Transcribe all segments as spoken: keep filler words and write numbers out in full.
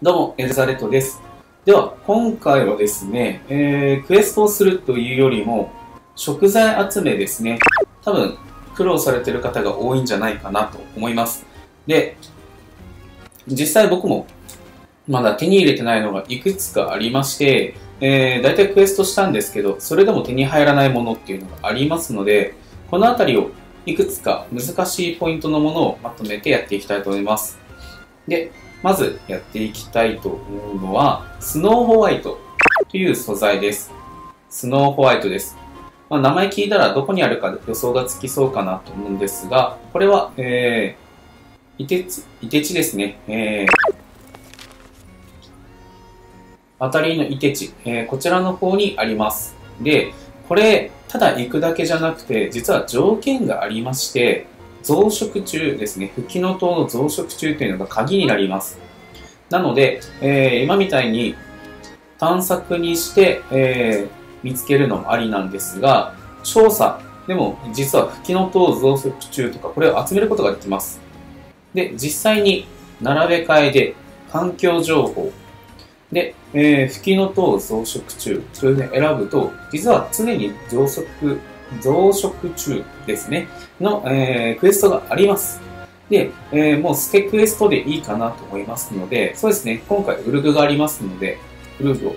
どうも、エルザレットです。では、今回はですね、えー、クエストをするというよりも、食材集めですね。多分、苦労されてる方が多いんじゃないかなと思います。で、実際僕も、まだ手に入れてないのがいくつかありまして、えー、だいたいクエストしたんですけど、それでも手に入らないものっていうのがありますので、このあたりをいくつか難しいポイントのものをまとめてやっていきたいと思います。で、まずやっていきたいと思うのは、スノーホワイトという素材です。スノーホワイトです。まあ、名前聞いたらどこにあるか予想がつきそうかなと思うんですが、これは、えー、いてつ、いてちですね。えー、当たりのいてち、えー、こちらの方にあります。で、これ、ただ行くだけじゃなくて、実は条件がありまして、増殖中ですね。フキノトウの増殖中というのが鍵になります。なので、えー、今みたいに探索にして、えー、見つけるのもありなんですが、調査でも実はフキノトウ増殖中とか、これを集めることができます。で、実際に並べ替えで環境情報で、えー、フキノトウ増殖中というのを選ぶと、実は常に増殖増殖中ですね。の、えー、クエストがあります。で、えー、もうスケクエストでいいかなと思いますので、そうですね、今回ウルグがありますので、ウルグを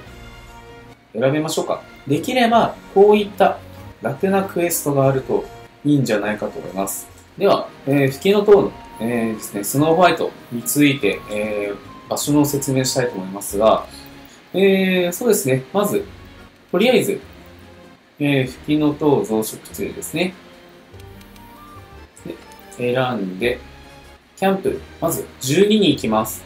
選びましょうか。できれば、こういった楽なクエストがあるといいんじゃないかと思います。では、えー、フキノトウの、えー、ですね、スノーホワイトについて、えー、場所の説明したいと思いますが、えー、そうですね、まず、とりあえず、えー、フキノトウ増殖中ですね。で、選んで、キャンプ、まずじゅうにに行きます。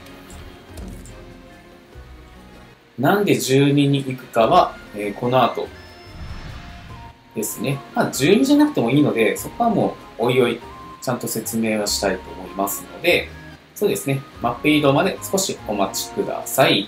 なんでじゅうにに行くかは、えー、この後ですね。まあ、じゅうにじゃなくてもいいので、そこはもう、おいおい、ちゃんと説明はしたいと思いますので、そうですね、マップ移動まで少しお待ちください。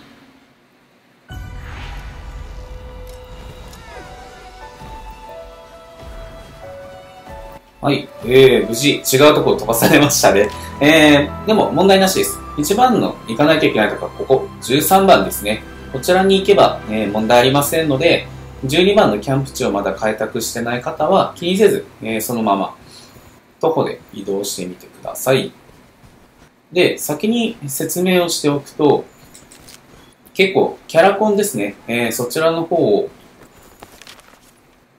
はい、えー、無事違うところを飛ばされましたね。えー、でも問題なしです。一番の行かないといけないところはここ、じゅうさんばんですね。こちらに行けば、えー、問題ありませんので、じゅうにばんのキャンプ地をまだ開拓してない方は気にせず、えー、そのまま徒歩で移動してみてください。で、先に説明をしておくと、結構キャラコンですね、えー、そちらの方を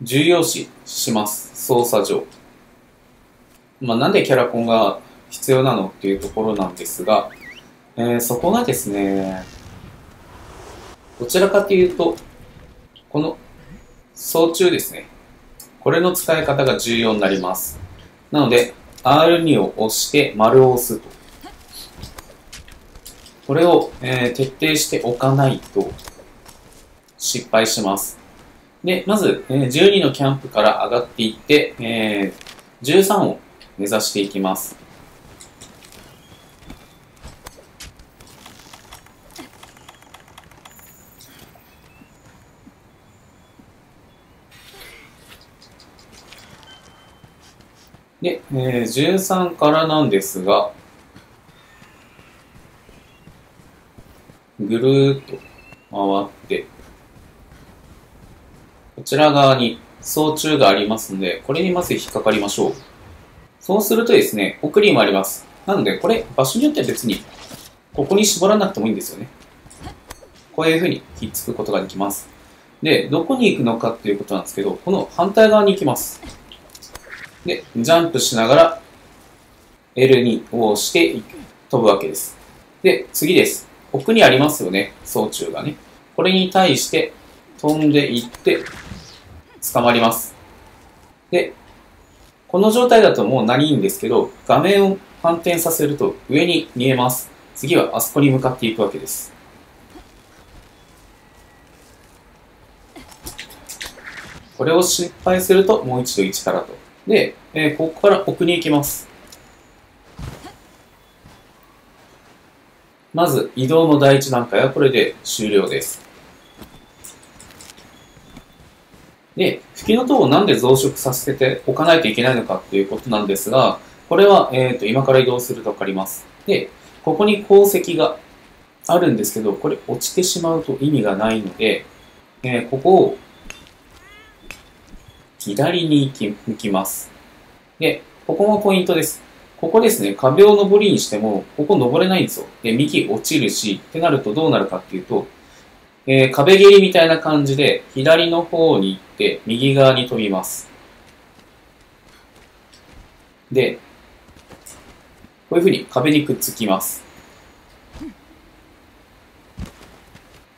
重要視します。操作上。まあなんでキャラコンが必要なのっていうところなんですが、えー、そこがですね、どちらかというと、この装中ですね。これの使い方が重要になります。なので、アールツー を押して丸を押すと。これを、えー、徹底しておかないと失敗します。で、まず、えー、じゅうにのキャンプから上がっていって、えー、じゅうさんを目指していきます。で、えー、じゅうさんからなんですが、ぐるーっと回って、こちら側に装中がありますので、これにまず引っかかりましょう。そうするとですね、送りもあります。なので、これ、場所によっては別に、ここに絞らなくてもいいんですよね。こういうふうにひっつくことができます。で、どこに行くのかっていうことなんですけど、この反対側に行きます。で、ジャンプしながら、エルツー を押して飛ぶわけです。で、次です。奥にありますよね、装中がね。これに対して飛んでいって、捕まります。で、この状態だともうないんですけど、画面を反転させると上に見えます。次はあそこに向かっていくわけです。これを失敗するともう一度いちからと。で、えー、ここから奥に行きます。まず移動の第一段階はこれで終了です。で、フキノトウをなんで増殖させておかないといけないのかっていうことなんですが、これは、えーと、今から移動するとわかります。で、ここに鉱石があるんですけど、これ落ちてしまうと意味がないので、えー、ここを左に行きます。で、ここもポイントです。ここですね、壁を登りにしても、ここ登れないんですよ。で、幹落ちるし、ってなるとどうなるかっていうと、えー、壁蹴りみたいな感じで、左の方に行って、右側に飛びます。で、こういうふうに壁にくっつきます。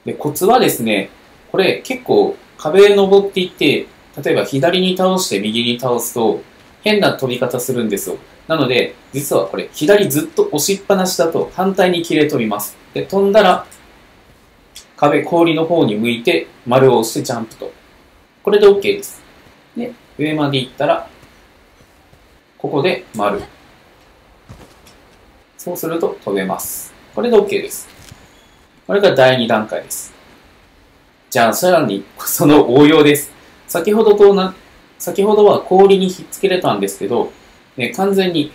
で、コツはですね、これ結構壁登っていって、例えば左に倒して右に倒すと変な飛び方するんですよ。なので、実はこれ左ずっと押しっぱなしだと反対に切れ飛びます。で、飛んだら壁、氷の方に向いて丸を押してジャンプと。これで OK です。で、上まで行ったら、ここで丸。そうすると飛べます。これで OK です。これがだいに段階です。じゃあ、さらにその応用です。先ほどとな、先ほどは氷にひっつけれたんですけど、え完全に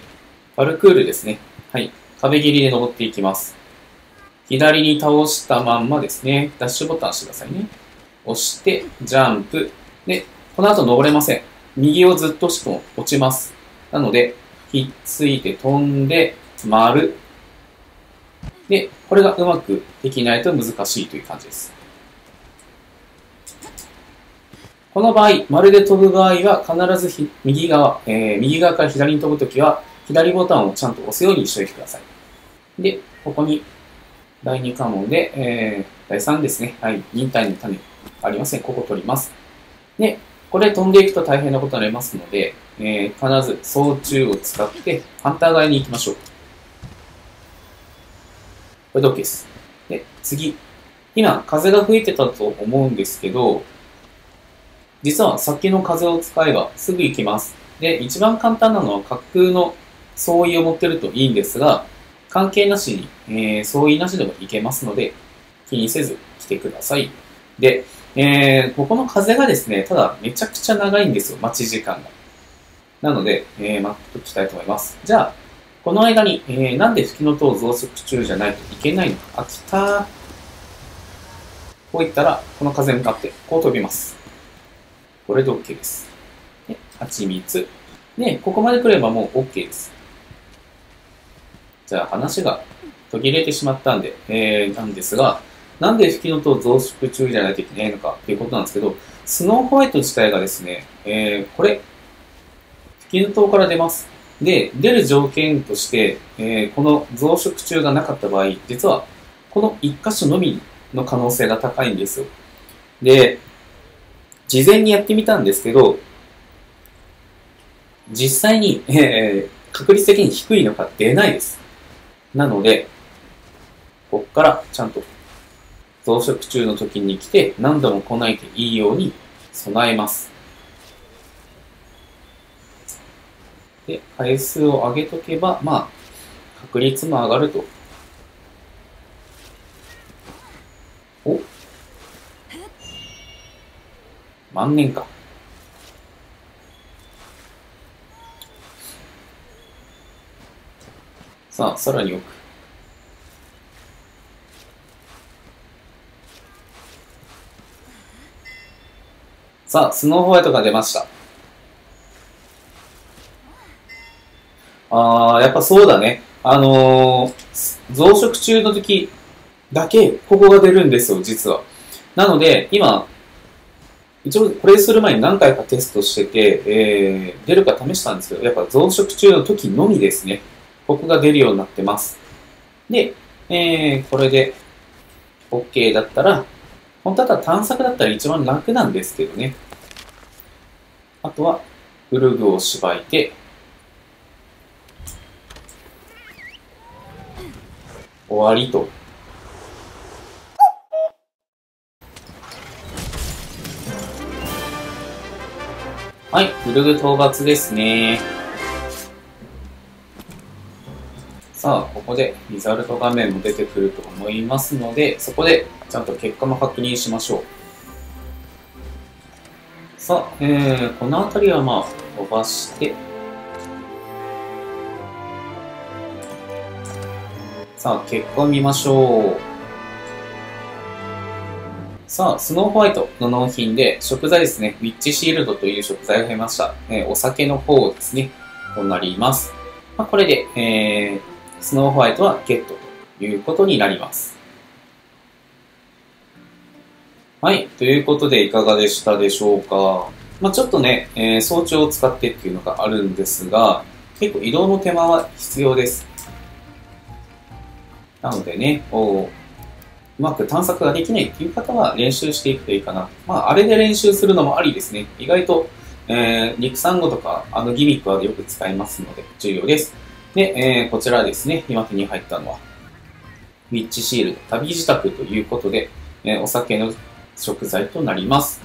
パルクールですね。はい。壁切りで登っていきます。左に倒したまんまですね。ダッシュボタンしてくださいね。押して、ジャンプ。で、この後登れません。右をずっと押しても落ちます。なので、ひっついて飛んで、丸。で、これがうまくできないと難しいという感じです。この場合、丸で飛ぶ場合は、必ず右側、えー、右側から左に飛ぶときは、左ボタンをちゃんと押すようにしておいてください。で、ここに、だいに関門で、えー、だいさんですね。はい。忍耐の種ありません。ここ取ります。で、これ飛んでいくと大変なことになりますので、えー、必ず操縦を使って、反対側に行きましょう。これで OK です。で、次。今、風が吹いてたと思うんですけど、実はさっきの風を使えばすぐ行きます。で、一番簡単なのは滑空の相違を持ってるといいんですが、関係なしに、えー、相違なしでも行けますので、気にせず来てください。で、えー、ここの風がですね、ただめちゃくちゃ長いんですよ、待ち時間が。なので、えー、待っておきたいと思います。じゃあ、この間に、えー、なんでフキノトウ増殖中じゃないといけないのか。あ、来たー。こういったら、この風に向かって、こう飛びます。これで OK です。で、蜂蜜。で、ここまで来ればもう OK です。じゃあ話が途切れてしまったんで、えー、なんですが、なんでフキノトウ増殖中じゃないといけないのかっていうことなんですけど、スノーホワイト自体がですね、えー、これ、フキノトウから出ます。で、出る条件として、えー、この増殖中がなかった場合、実はこの一箇所のみの可能性が高いんですよ。で、事前にやってみたんですけど、実際に、えー、確率的に低いのが出ないです。なので、ここからちゃんと増殖中の時に来て何度も来ないといいように備えます。で、回数を上げとけば、まあ、確率も上がると。お万年か。さあ、さらに奥。さあ、スノーホワイトが出ました。ああ、やっぱそうだね。あのー、増殖中の時だけ、ここが出るんですよ、実は。なので、今、一応、これする前に何回かテストしてて、えー、出るか試したんですけど、やっぱ増殖中の時のみですね。ここが出るようになってます。で、えー、これで OK だったら、本当は探索だったら一番楽なんですけどね。あとは、グルーブをしばいて、終わりと。はい、グルグ討伐ですね。さあ、ここでリザルト画面も出てくると思いますので、そこでちゃんと結果も確認しましょう。さあ、えー、この辺りはまあ、飛ばして、さあ、結果見ましょう。さあ、スノーホワイトの納品で、食材ですね、ウィッチシールドという食材を経ました。えー、お酒の方ですね、となります。まあ、これで、えー、スノーホワイトはゲットということになります。はい、ということでいかがでしたでしょうか。まあ、ちょっとね、えー、早朝を使ってっていうのがあるんですが、結構移動の手間は必要です。なのでね、こう、うまく探索ができないっていう方は練習していくといいかな。まあ、あれで練習するのもありですね。意外と、えー、陸産後とか、あのギミックはよく使いますので、重要です。で、えー、こちらですね、今手に入ったのは、ウィッチシールド、旅支度ということで、えー、お酒の食材となります。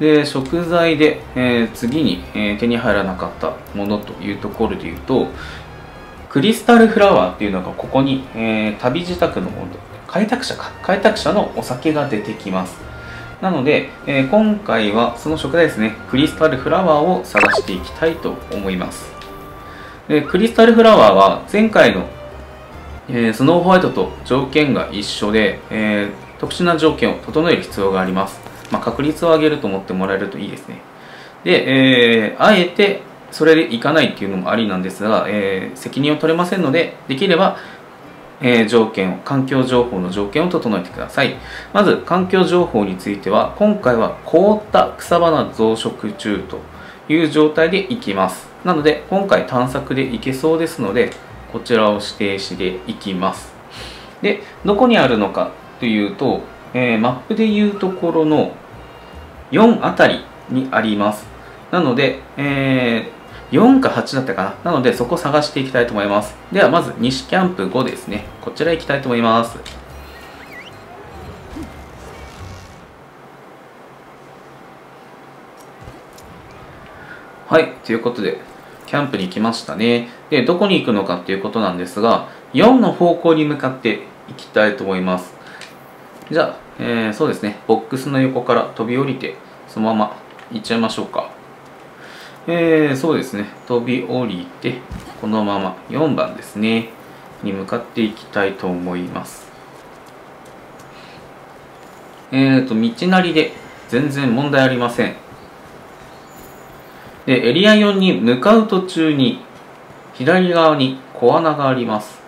で、食材で、えー、次に、えー、手に入らなかったものというところで言うと、クリスタルフラワーっていうのがここに、えー、旅支度のもの、開拓者か、開拓者のお酒が出てきます。なので、えー、今回はその食材ですね、クリスタルフラワーを探していきたいと思います。で、クリスタルフラワーは前回の、えー、スノーホワイトと条件が一緒で、えー特殊な条件を整える必要があります。まあ、確率を上げると思ってもらえるといいですね。で、えー、あえてそれでいかないっていうのもありなんですが、えー、責任を取れませんので、できれば、えー、条件を、環境情報の条件を整えてください。まず、環境情報については、今回は凍った草花増殖中という状態でいきます。なので、今回探索でいけそうですので、こちらを指定していきます。で、どこにあるのか。というと、えー、マップでいうところのよんあたりにあります。なので、えー、よんかはちだったかな。なので、そこを探していきたいと思います。では、まず西キャンプごですね。こちら行きたいと思います。はい、ということで、キャンプに行きましたね。で、どこに行くのかということなんですが、よんの方向に向かって行きたいと思います。じゃあ、えー、そうですね、ボックスの横から飛び降りて、そのまま行っちゃいましょうか。えー、そうですね、飛び降りて、このままよんばんですね、に向かっていきたいと思います。えーと、道なりで全然問題ありません。で、エリアよんに向かう途中に、左側に小穴があります。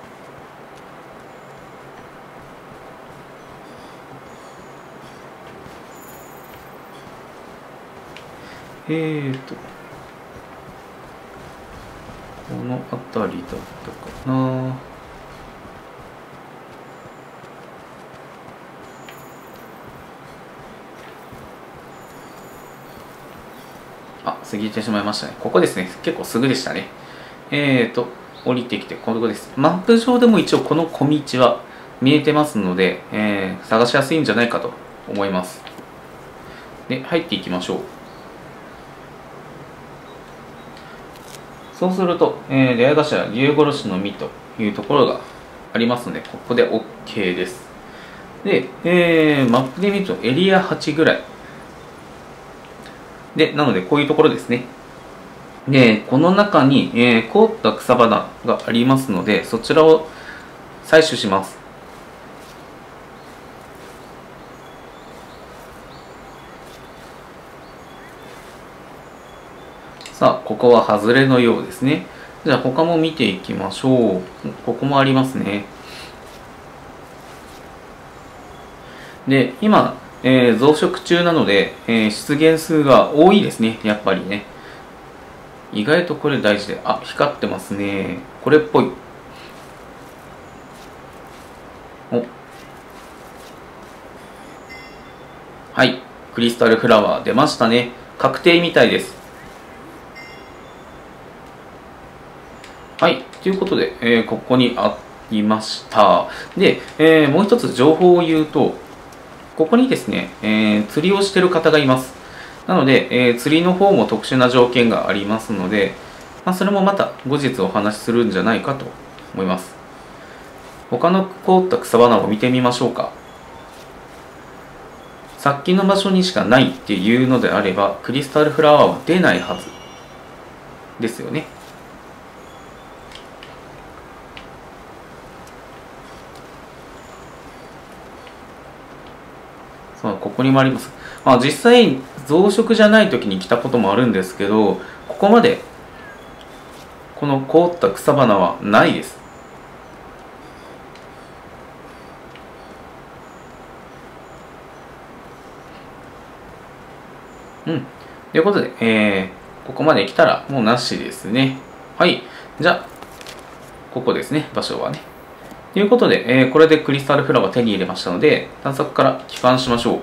えーと、この辺りだったかな。あ、過ぎてしまいましたね。ここですね。結構すぐでしたね。えーと、降りてきて、ここです。マップ上でも一応この小道は見えてますので、えー、探しやすいんじゃないかと思います。で、入っていきましょう。そうすると、えー、出会い頭、竜殺しの実というところがありますので、ここで OK です。で、えー、マップで見るとエリアはちぐらい。で、なのでこういうところですね。で、この中に、えー、凍った草花がありますので、そちらを採取します。さあ、ここは外れのようですね。じゃあ、他も見ていきましょう。ここもありますね。で、今、えー、増殖中なので、えー、出現数が多いですね。やっぱりね。意外とこれ大事で。あ、光ってますね。これっぽい。お。はい。クリスタルフラワー出ましたね。確定みたいです。はい。ということで、えー、ここにありました。で、えー、もう一つ情報を言うと、ここにですね、えー、釣りをしている方がいます。なので、えー、釣りの方も特殊な条件がありますので、まあ、それもまた後日お話しするんじゃないかと思います。他の凍った草花を見てみましょうか。さっきの場所にしかないっていうのであれば、クリスタルフラワーは出ないはずですよね。そう、ここにもあります。まあ、実際増殖じゃない時に来たこともあるんですけど、ここまでこの凍った草花はないです。うん。ということで、えー、ここまで来たらもうなしですね。はい。じゃあ、ここですね、場所はね。ということで、えー、これでクリスタルフラワー手に入れましたので、探索から帰還しましょう。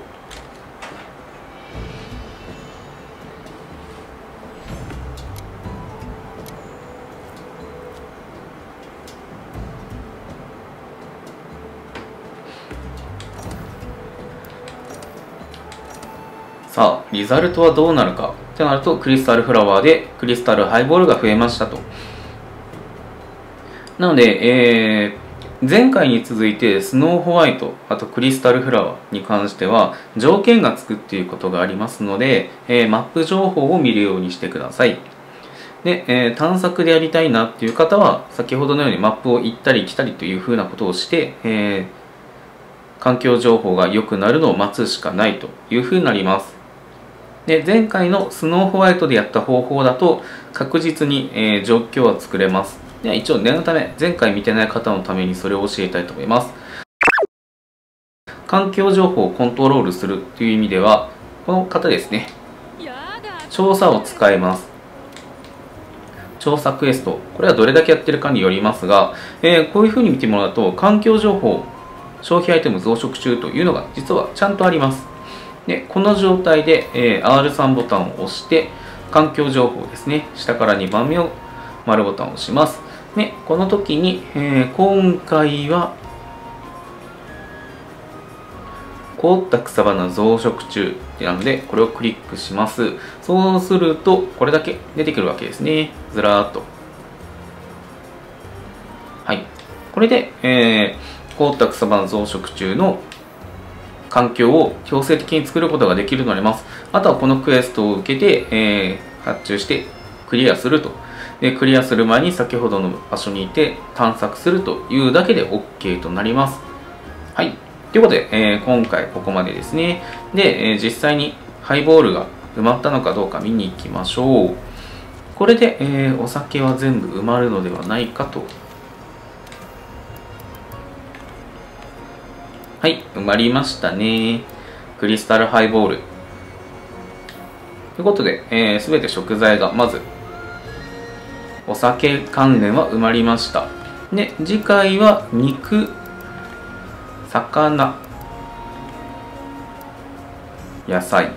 さあ、リザルトはどうなるかってなると、クリスタルフラワーでクリスタルハイボールが増えましたと。なので、えー、前回に続いてスノーホワイト、あとクリスタルフラワーに関しては条件がつくっていうことがありますので、えー、マップ情報を見るようにしてください。で、えー、探索でやりたいなっていう方は、先ほどのようにマップを行ったり来たりというふうなことをして、えー、環境情報が良くなるのを待つしかないというふうになります。で、前回のスノーホワイトでやった方法だと確実に、えー、状況は作れます。では一応念のため、前回見てない方のためにそれを教えたいと思います。環境情報をコントロールするという意味では、この方ですね。調査を使います。調査クエスト。これはどれだけやってるかによりますが、えー、こういうふうに見てもらうと、環境情報、消費アイテム増殖中というのが実はちゃんとあります。で、この状態で、えー、アールスリー ボタンを押して、環境情報ですね。下からにばんめを丸ボタンを押します。ね、この時に、えー、今回は凍った草花増殖中なので、これをクリックします。そうするとこれだけ出てくるわけですね、ずらーっと。はい、これで、えー、凍った草花増殖中の環境を強制的に作ることができるようになります。あとはこのクエストを受けて、えー、発注してクリアすると。で、クリアする前に先ほどの場所にいて探索するというだけで OK となります。はい。ということで、えー、今回ここまでですね。で、えー、実際にハイボールが埋まったのかどうか見に行きましょう。これで、えー、お酒は全部埋まるのではないかと。はい、埋まりましたね。クリスタルハイボール。ということで、えー、すべて食材がまずお酒関連は埋まりました。で、次回は肉、魚、野菜。こ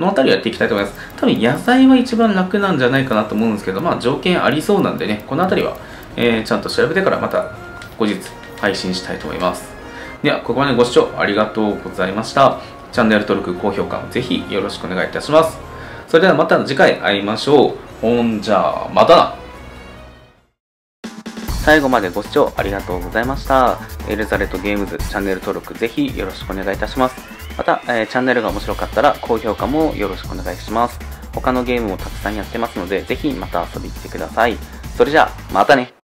の辺りやっていきたいと思います。多分野菜は一番楽なんじゃないかなと思うんですけど、まあ条件ありそうなんでね、この辺りは、えー、ちゃんと調べてからまた後日配信したいと思います。では、ここまでご視聴ありがとうございました。チャンネル登録、高評価もぜひよろしくお願いいたします。それではまた次回会いましょう。ほんじゃあまたな。最後までご視聴ありがとうございました。エルザレットゲームズチャンネル登録ぜひよろしくお願いいたします。また、えー、チャンネルが面白かったら高評価もよろしくお願いします。他のゲームもたくさんやってますので、ぜひまた遊びに来てください。それじゃあまたね。